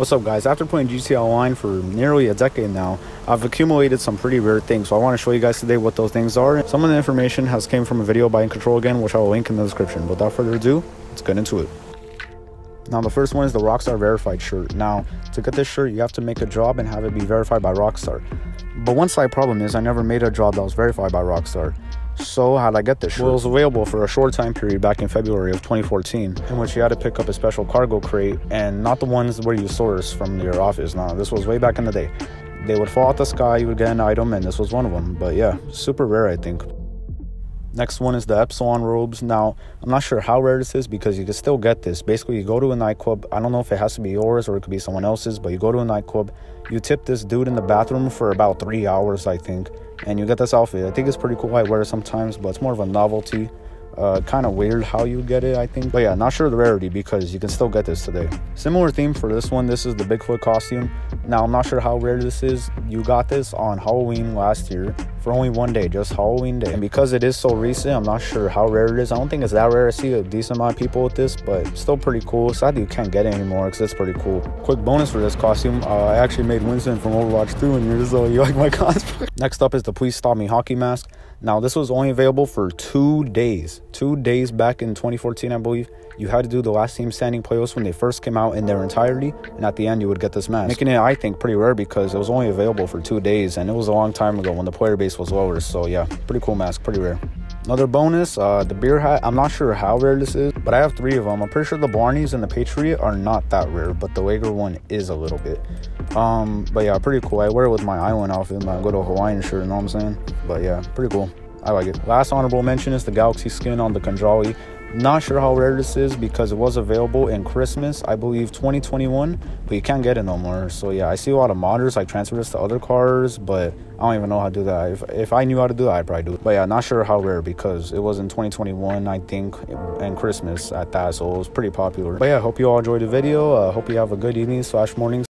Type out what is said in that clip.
What's up guys, after playing GTA Online for nearly a decade now, I've accumulated some pretty rare things, so I want to show you guys today what those things are. Some of the information has came from a video by InControlAgain, which I will link in the description. Without further ado, let's get into it. Now the first one is the Rockstar verified shirt. Now to get this shirt you have to make a job and have it be verified by Rockstar. But one slight problem is I never made a job that was verified by Rockstar. So how'd I get this shirt? Well, it was available for a short time period back in February of 2014, in which you had to pick up a special cargo crate and not the ones where you source from your office. Now this was way back in the day. They would fall out the sky, you would get an item, and this was one of them. But yeah, super rare I think. Next one is the Epsilon robes. Now, I'm not sure how rare this is because you can still get this. Basically, you go to a nightclub. I don't know if it has to be yours or it could be someone else's, but you go to a nightclub, you tip this dude in the bathroom for about 3 hours, I think, and you get this outfit. I think it's pretty cool. I wear it sometimes, but it's more of a novelty. Kind of weird how you get it, I think. But yeah, not sure the rarity because you can still get this today. Similar theme for this one. This is the Bigfoot costume. Now, I'm not sure how rare this is. You got this on Halloween last year for only one day, just Halloween day. And because it is so recent, I'm not sure how rare it is. I don't think it's that rare. I see a decent amount of people with this, but still pretty cool. Sad that you can't get it anymore because it's pretty cool. Quick bonus for this costume. I actually made Winston from Overwatch 2 and you're so you like my cosplay. Next up is the Please Stop Me hockey mask. Now, this was only available for 2 days. 2 days back in 2014, I believe. You had to do the Last Team Standing playoffs when they first came out in their entirety, and at the end you would get this mask, making it, I think, pretty rare because it was only available for 2 days, and it was a long time ago when the player base was lower. So yeah, pretty cool mask, pretty rare. Another bonus, the beer hat. I'm not sure how rare this is, but I have 3 of them. I'm pretty sure the Barney's and the Patriot are not that rare, but the Lager one is a little bit. But yeah, pretty cool. I wear it with my island outfit, my good old Hawaiian shirt, you know what I'm saying? But yeah, pretty cool. I like it. Last honorable mention is the Galaxy skin on the Kanjali. Not sure how rare this is because it was available in Christmas, I believe 2021, but you can't get it no more. So yeah, I see a lot of modders like transfer this to other cars, but I don't even know how to do that. If I knew how to do that, I'd probably do it. But yeah, not sure how rare because it was in 2021, I think, and Christmas at that, so it was pretty popular. But yeah, hope you all enjoyed the video. Hope you have a good evening/morning.